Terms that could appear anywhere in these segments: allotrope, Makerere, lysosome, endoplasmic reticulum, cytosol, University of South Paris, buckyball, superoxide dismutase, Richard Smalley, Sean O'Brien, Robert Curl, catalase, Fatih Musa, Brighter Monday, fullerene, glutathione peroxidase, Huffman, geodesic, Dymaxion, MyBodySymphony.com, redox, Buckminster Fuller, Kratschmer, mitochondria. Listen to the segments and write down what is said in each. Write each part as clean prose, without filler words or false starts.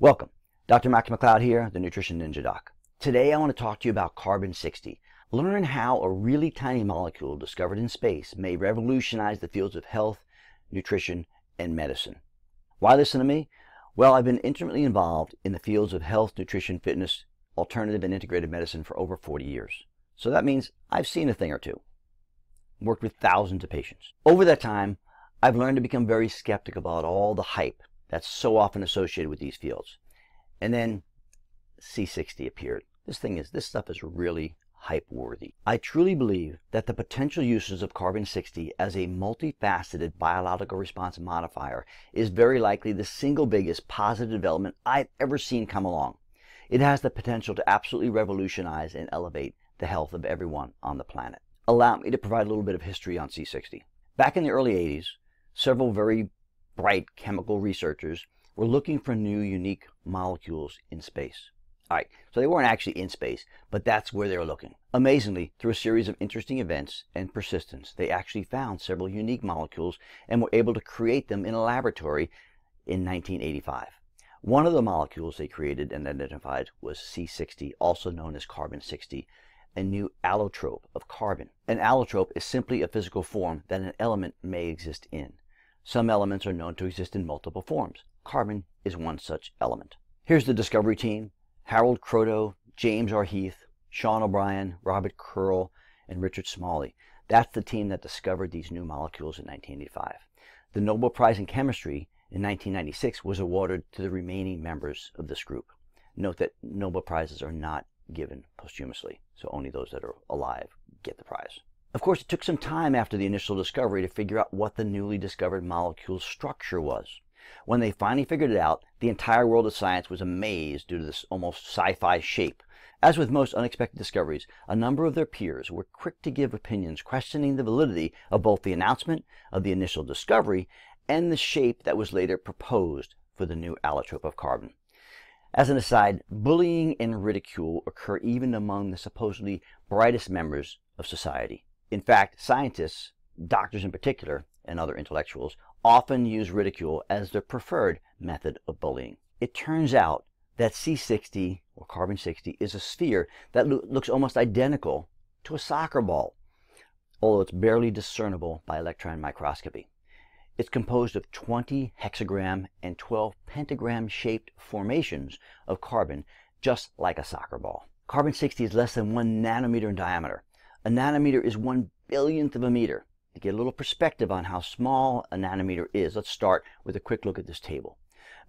Welcome, Dr. Max McLeod here, the Nutrition Ninja Doc. Today I want to talk to you about Carbon 60. Learn how a really tiny molecule discovered in space may revolutionize the fields of health, nutrition, and medicine. Why listen to me? Well, I've been intimately involved in the fields of health, nutrition, fitness, alternative and integrative medicine for over 40 years. So that means I've seen a thing or two, worked with thousands of patients. Over that time, I've learned to become very skeptical about all the hype that's so often associated with these fields. And then C60 appeared. This stuff is really hype worthy. I truly believe that the potential uses of carbon 60 as a multifaceted biological response modifier is very likely the single biggest positive development I've ever seen come along. It has the potential to absolutely revolutionize and elevate the health of everyone on the planet. Allow me to provide a little bit of history on C60. Back in the early 80s, several very bright chemical researchers were looking for new unique molecules in space. All right, so they weren't actually in space, but that's where they were looking. Amazingly, through a series of interesting events and persistence, they actually found several unique molecules and were able to create them in a laboratory in 1985. One of the molecules they created and identified was C60, also known as carbon 60, a new allotrope of carbon. An allotrope is simply a physical form that an element may exist in. Some elements are known to exist in multiple forms. Carbon is one such element. Here's the discovery team: Harold Croto, James R. Heath, Sean O'Brien, Robert Curl, and Richard Smalley. That's the team that discovered these new molecules in 1985. The Nobel Prize in Chemistry in 1996 was awarded to the remaining members of this group. Note that Nobel Prizes are not given posthumously, so only those that are alive get the prize. Of course, it took some time after the initial discovery to figure out what the newly discovered molecule's structure was. When they finally figured it out, the entire world of science was amazed due to this almost sci-fi shape. As with most unexpected discoveries, a number of their peers were quick to give opinions questioning the validity of both the announcement of the initial discovery and the shape that was later proposed for the new allotrope of carbon. As an aside, bullying and ridicule occur even among the supposedly brightest members of society. In fact, scientists, doctors in particular, and other intellectuals often use ridicule as their preferred method of bullying. It turns out that C60, or carbon 60, is a sphere that looks almost identical to a soccer ball, although it's barely discernible by electron microscopy. It's composed of 20 hexagram and 12 pentagram-shaped formations of carbon, just like a soccer ball. Carbon 60 is less than 1 nanometer in diameter. A nanometer is 1 billionth of a meter. To get a little perspective on how small a nanometer is, let's start with a quick look at this table.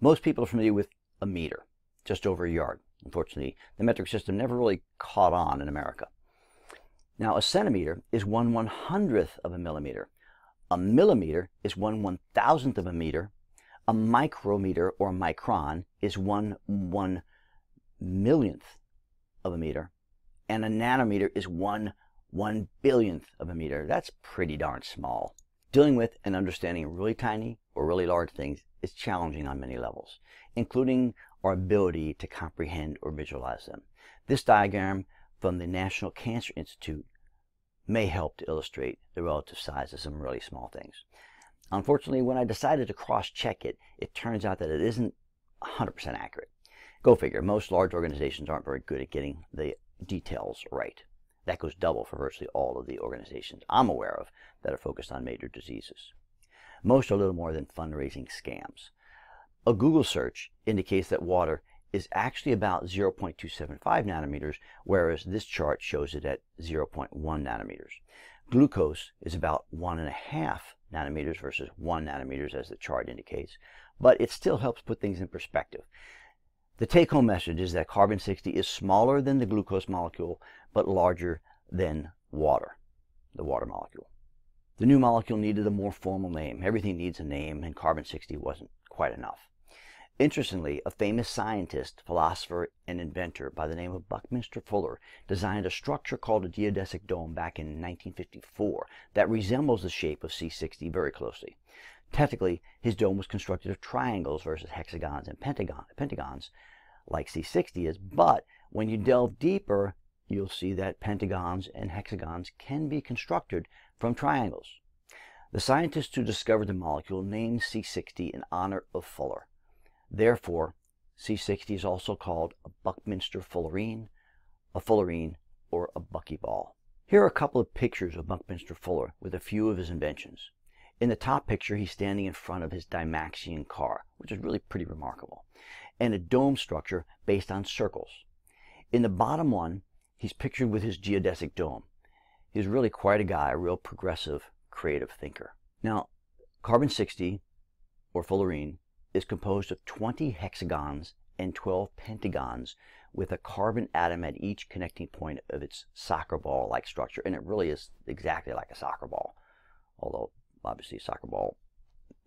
Most people are familiar with a meter, just over a yard. Unfortunately, the metric system never really caught on in America. Now, a centimeter is 1/100th of a millimeter. A millimeter is 1/1000th of a meter. A micrometer, or micron, is 1/1,000,000th of a meter. And a nanometer is 1/1,000,000,000th of a meter. That's pretty darn small. Dealing with and understanding really tiny or really large things is challenging on many levels, including our ability to comprehend or visualize them. This diagram from the National Cancer Institute may help to illustrate the relative size of some really small things. Unfortunately, when I decided to cross-check it, it turns out that it isn't 100% accurate. Go figure, most large organizations aren't very good at getting the details right. That goes double for virtually all of the organizations I'm aware of that are focused on major diseases. Most are little more than fundraising scams. A Google search indicates that water is actually about 0.275 nanometers, whereas this chart shows it at 0.1 nanometers. Glucose is about 1.5 nanometers versus 1 nanometer, as the chart indicates, but it still helps put things in perspective. The take-home message is that carbon 60 is smaller than the glucose molecule, but larger than water, the water molecule. The new molecule needed a more formal name. Everything needs a name, and carbon 60 wasn't quite enough. Interestingly, a famous scientist, philosopher, and inventor by the name of Buckminster Fuller designed a structure called a geodesic dome back in 1954 that resembles the shape of C60 very closely. Technically, his dome was constructed of triangles versus hexagons and pentagons, like C60 is, but when you delve deeper, you'll see that pentagons and hexagons can be constructed from triangles. The scientists who discovered the molecule named C60 in honor of Fuller. Therefore, C60 is also called a Buckminster fullerene, a fullerene, or a buckyball. Here are a couple of pictures of Buckminster Fuller with a few of his inventions. In the top picture, he's standing in front of his Dymaxion car, which is really pretty remarkable, and a dome structure based on circles. In the bottom one, he's pictured with his geodesic dome. He's really quite a guy, a real progressive, creative thinker. Now, carbon 60, or fullerene, is composed of 20 hexagons and 12 pentagons, with a carbon atom at each connecting point of its soccer ball-like structure. And it really is exactly like a soccer ball, although obviously a soccer ball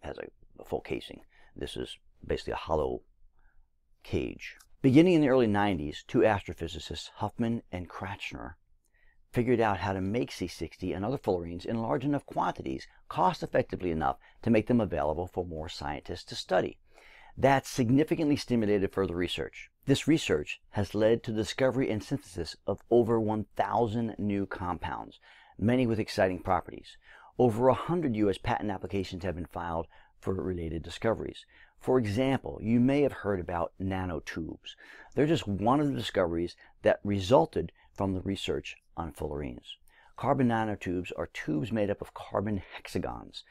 has a full casing. This is basically a hollow cage. Beginning in the early 90s, two astrophysicists, Huffman and Kratschmer, figured out how to make C60 and other fullerenes in large enough quantities, cost-effectively enough, to make them available for more scientists to study. That significantly stimulated further research. This research has led to the discovery and synthesis of over 1,000 new compounds, many with exciting properties. Over 100 U.S. patent applications have been filed for related discoveries. For example, you may have heard about nanotubes. They're just one of the discoveries that resulted from the research on fullerenes. Carbon nanotubes are tubes made up of carbon hexagons.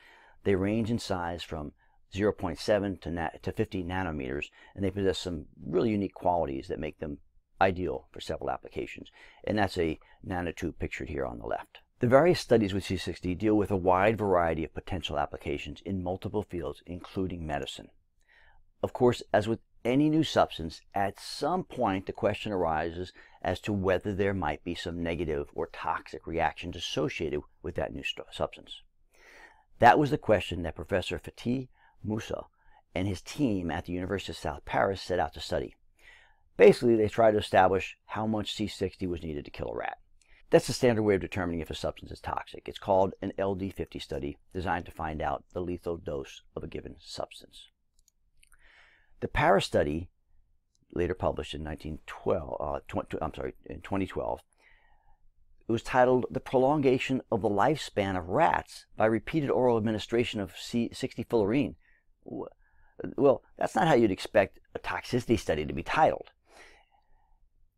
They range in size from 0.7 to 50 nanometers, and they possess some really unique qualities that make them ideal for several applications. And that's a nanotube pictured here on the left. The various studies with C60 deal with a wide variety of potential applications in multiple fields, including medicine. Of course, as with any new substance, at some point the question arises as to whether there might be some negative or toxic reactions associated with that new substance. That was the question that Professor Fatih Musa and his team at the University of South Paris set out to study. Basically, they tried to establish how much C60 was needed to kill a rat. That's the standard way of determining if a substance is toxic. It's called an LD50 study, designed to find out the lethal dose of a given substance. The Paris study, later published in 2012, it was titled "The Prolongation of the Lifespan of Rats by Repeated Oral Administration of C60 Fullerene." Well, that's not how you'd expect a toxicity study to be titled.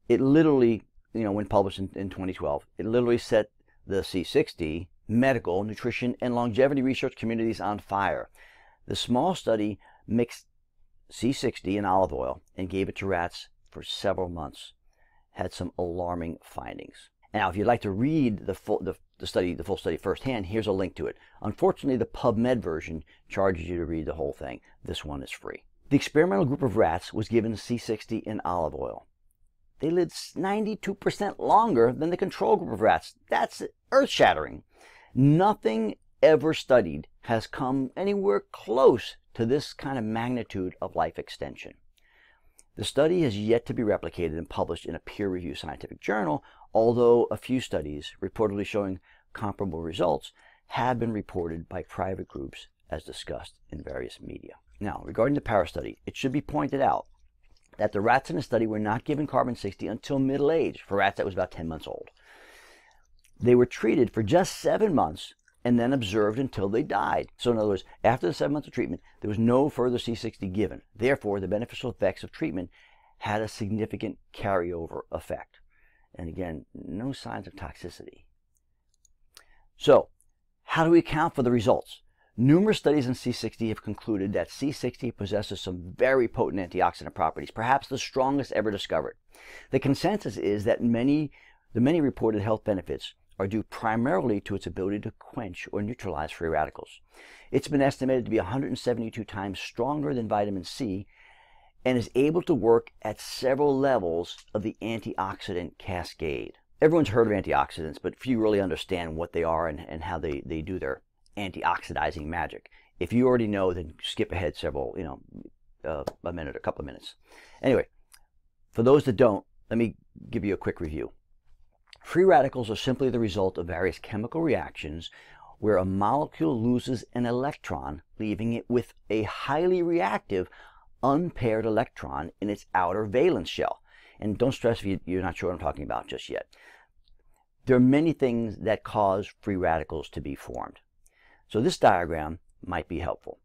It literally, when published in 2012, it literally set the C60 medical, nutrition, and longevity research communities on fire. The small study mixed C60 in olive oil and gave it to rats for several months. Had some alarming findings. Now, if you'd like to read the full study firsthand, here's a link to it. Unfortunately, the PubMed version charges you to read the whole thing. This one is free. The experimental group of rats was given C60 in olive oil. They lived 92% longer than the control group of rats. That's earth-shattering. Nothing ever studied has come anywhere close to this kind of magnitude of life extension. The study has yet to be replicated and published in a peer-reviewed scientific journal, although a few studies reportedly showing comparable results have been reported by private groups as discussed in various media. Now, regarding the Paris study, it should be pointed out that the rats in the study were not given carbon 60 until middle age, for rats that was about 10 months old. They were treated for just 7 months and then observed until they died. So in other words, after the 7 months of treatment, there was no further C60 given. Therefore, the beneficial effects of treatment had a significant carryover effect. And again, no signs of toxicity. So, how do we account for the results? Numerous studies in C60 have concluded that C60 possesses some very potent antioxidant properties, perhaps the strongest ever discovered. The consensus is that the many reported health benefits are due primarily to its ability to quench or neutralize free radicals. It's been estimated to be 172 times stronger than vitamin C and is able to work at several levels of the antioxidant cascade. Everyone's heard of antioxidants, but few really understand what they are and how they do their antioxidizing magic. If you already know, then skip ahead several, a couple of minutes. Anyway, for those that don't, let me give you a quick review. Free radicals are simply the result of various chemical reactions where a molecule loses an electron, leaving it with a highly reactive, unpaired electron in its outer valence shell. And don't stress if you're not sure what I'm talking about just yet. There are many things that cause free radicals to be formed. So this diagram might be helpful.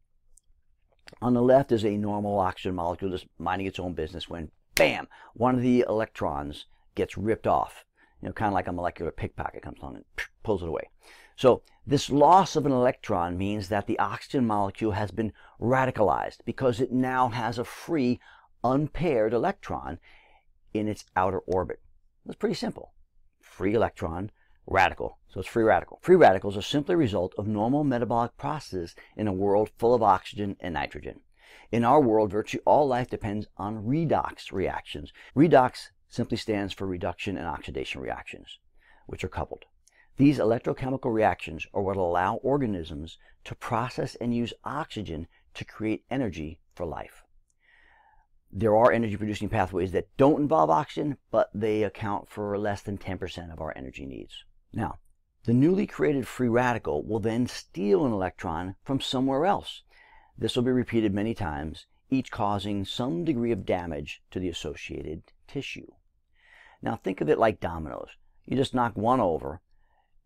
On the left is a normal oxygen molecule just minding its own business when, bam, one of the electrons gets ripped off. You know, kind of like a molecular pickpocket comes along and pulls it away. So this loss of an electron means that the oxygen molecule has been radicalized because it now has a free, unpaired electron in its outer orbit. That's pretty simple. Free electron, radical. So it's free radical. Free radicals are simply a result of normal metabolic processes in a world full of oxygen and nitrogen. In our world, virtually all life depends on redox reactions. Redox simply stands for reduction and oxidation reactions, which are coupled. These electrochemical reactions are what allow organisms to process and use oxygen to create energy for life. There are energy-producing pathways that don't involve oxygen, but they account for less than 10% of our energy needs. Now, the newly created free radical will then steal an electron from somewhere else. This will be repeated many times, each causing some degree of damage to the associated tissue. Now, think of it like dominoes. You just knock one over,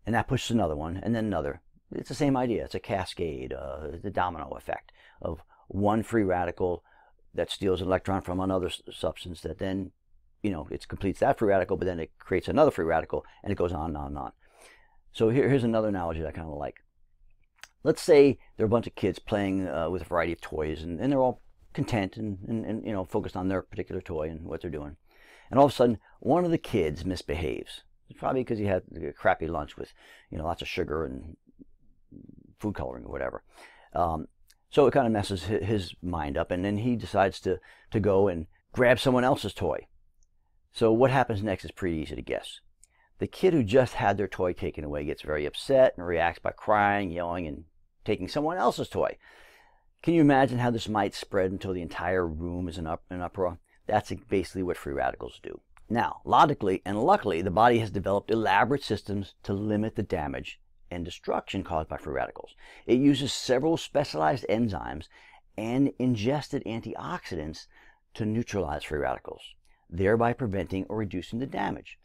and that pushes another one, and then another. It's the same idea. It's a cascade, the domino effect of one free radical that steals an electron from another substance that then, you know, it completes that free radical, but then it creates another free radical, and it goes on and on and on. So here's another analogy that I kind of like. Let's say there are a bunch of kids playing with a variety of toys, and they're all content and you know, focused on their particular toy and what they're doing. And all of a sudden, one of the kids misbehaves. It's probably because he had a crappy lunch with, you know, lots of sugar and food coloring or whatever. So it kind of messes his mind up, and then he decides to go and grab someone else's toy. So what happens next is pretty easy to guess. The kid who just had their toy taken away gets very upset and reacts by crying, yelling, and taking someone else's toy. Can you imagine how this might spread until the entire room is in uproar? That's basically what free radicals do. Now, logically and luckily, the body has developed elaborate systems to limit the damage and destruction caused by free radicals. It uses several specialized enzymes and ingested antioxidants to neutralize free radicals, thereby preventing or reducing the damage.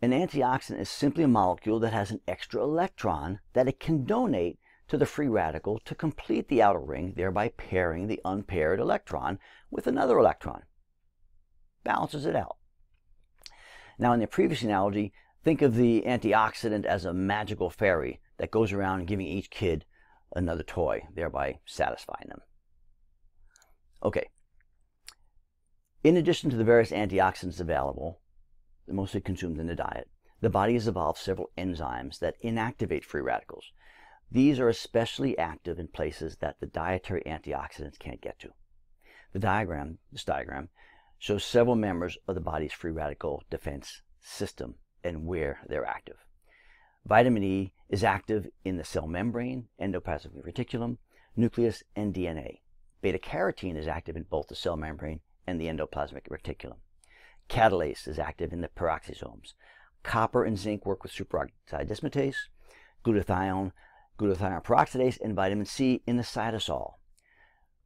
An antioxidant is simply a molecule that has an extra electron that it can donate to the free radical to complete the outer ring, thereby pairing the unpaired electron with another electron. Balances it out. Now, in the previous analogy, think of the antioxidant as a magical fairy that goes around giving each kid another toy, thereby satisfying them. Okay. In addition to the various antioxidants available, mostly consumed in the diet, the body has evolved several enzymes that inactivate free radicals. These are especially active in places that the dietary antioxidants can't get to. This diagram shows several members of the body's free radical defense system and where they're active. Vitamin E is active in the cell membrane, endoplasmic reticulum, nucleus, and DNA. Beta-carotene is active in both the cell membrane and the endoplasmic reticulum. Catalase is active in the peroxisomes. Copper and zinc work with superoxide dismutase, glutathione peroxidase, and vitamin C in the cytosol.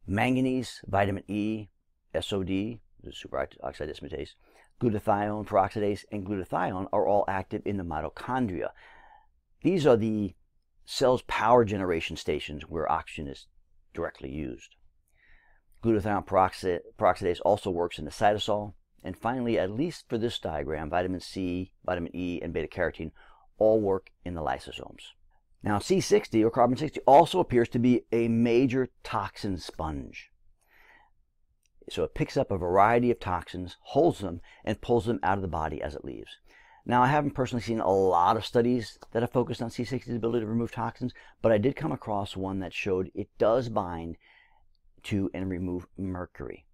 Manganese, vitamin E, SOD, the superoxide dismutase, glutathione peroxidase, and glutathione are all active in the mitochondria. These are the cell's power generation stations where oxygen is directly used. Glutathione peroxidase also works in the cytosol. And finally, at least for this diagram, vitamin C, vitamin E, and beta-carotene all work in the lysosomes. Now, C60 or carbon 60 also appears to be a major toxin sponge. So it picks up a variety of toxins, holds them, and pulls them out of the body as it leaves. Now, I haven't personally seen a lot of studies that have focused on C60's ability to remove toxins, but I did come across one that showed it does bind to and remove mercury.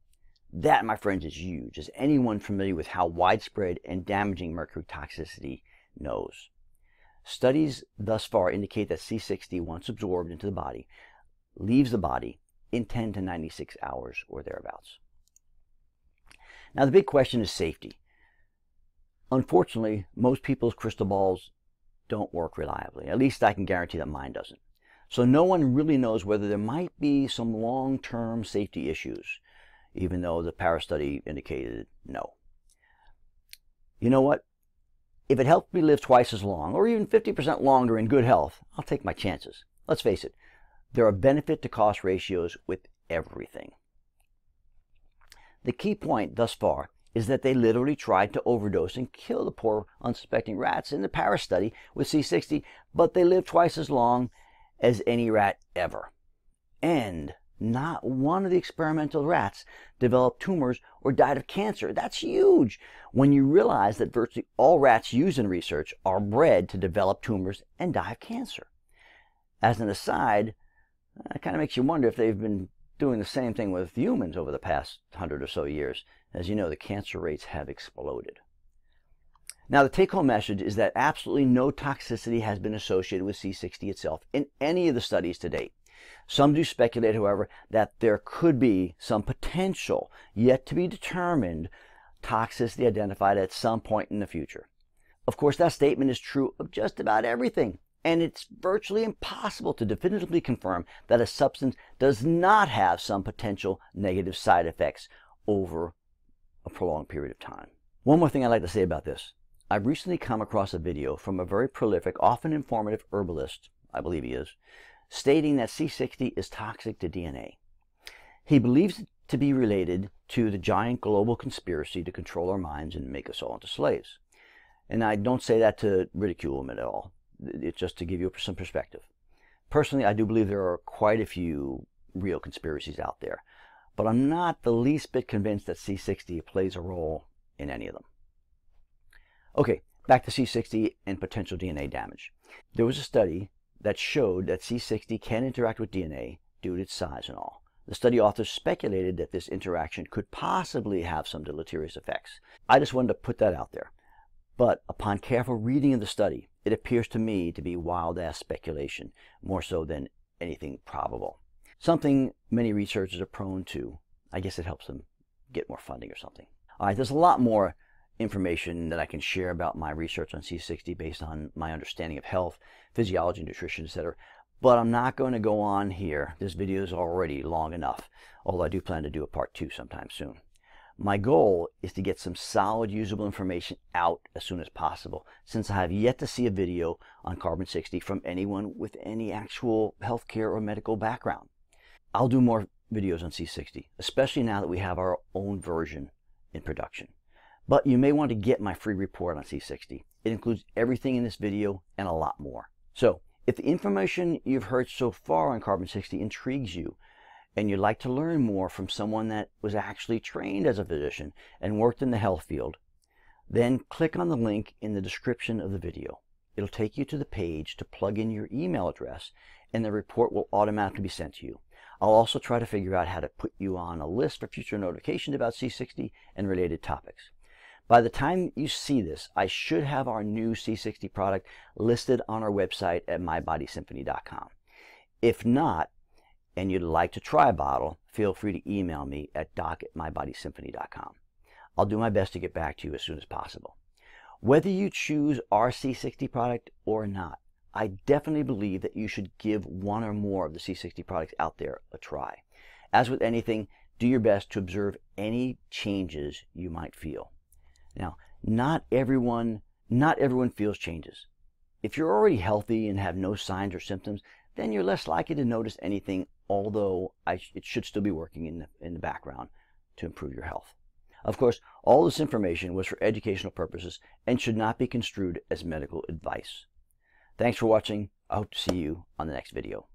That, my friends, is huge, as anyone familiar with how widespread and damaging mercury toxicity knows. Studies thus far indicate that C60, once absorbed into the body, leaves the body in 10 to 96 hours or thereabouts. Now, the big question is safety. Unfortunately, most people's crystal balls don't work reliably. At least I can guarantee that mine doesn't. So no one really knows whether there might be some long-term safety issues, even though the Paris study indicated no. You know what? If it helped me live twice as long, or even 50% longer in good health, I'll take my chances. Let's face it, there are benefit to cost ratios with everything. The key point thus far is that they literally tried to overdose and kill the poor unsuspecting rats in the Paris study with C60, but they lived twice as long as any rat ever. And not one of the experimental rats developed tumors or died of cancer. That's huge when you realize that virtually all rats used in research are bred to develop tumors and die of cancer. As an aside, it kind of makes you wonder if they've been doing the same thing with humans over the past 100 or so years. As you know, the cancer rates have exploded. Now, the take-home message is that absolutely no toxicity has been associated with C60 itself in any of the studies to date. Some do speculate, however, that there could be some potential, yet to be determined, toxicity identified at some point in the future. Of course, that statement is true of just about everything, and it's virtually impossible to definitively confirm that a substance does not have some potential negative side effects over a prolonged period of time. One more thing I'd like to say about this. I've recently come across a video from a very prolific, often informative herbalist, I believe he is, stating that C60 is toxic to DNA. He believes it to be related to the giant global conspiracy to control our minds and make us all into slaves. And I don't say that to ridicule him at all. It's just to give you some perspective. Personally, I do believe there are quite a few real conspiracies out there, but I'm not the least bit convinced that C60 plays a role in any of them. Okay, back to C60 and potential DNA damage. There was a study that showed that C60 can interact with DNA due to its size and all. The study authors speculated that this interaction could possibly have some deleterious effects. I just wanted to put that out there. But upon careful reading of the study, it appears to me to be wild-ass speculation, more so than anything probable. Something many researchers are prone to. I guess it helps them get more funding or something. All right, there's a lot more information that I can share about my research on C60 based on my understanding of health, physiology, nutrition, etc. But I'm not going to go on here. This video is already long enough, although I do plan to do a part 2 sometime soon. My goal is to get some solid, usable information out as soon as possible, since I have yet to see a video on Carbon 60 from anyone with any actual healthcare or medical background. I'll do more videos on C60, especially now that we have our own version in production. But you may want to get my free report on C60. It includes everything in this video and a lot more. So if the information you've heard so far on Carbon 60 intrigues you and you'd like to learn more from someone that was actually trained as a physician and worked in the health field, then click on the link in the description of the video. It'll take you to the page to plug in your email address and the report will automatically be sent to you. I'll also try to figure out how to put you on a list for future notifications about C60 and related topics. By the time you see this, I should have our new C60 product listed on our website at MyBodySymphony.com. If not, and you'd like to try a bottle, feel free to email me at doc@mybodysymphony.com. I'll do my best to get back to you as soon as possible. Whether you choose our C60 product or not, I definitely believe that you should give one or more of the C60 products out there a try. As with anything, do your best to observe any changes you might feel. Now, not everyone feels changes. If you're already healthy and have no signs or symptoms, then you're less likely to notice anything, although it should still be working in the background to improve your health. Of course, all this information was for educational purposes and should not be construed as medical advice. Thanks for watching. I hope to see you on the next video.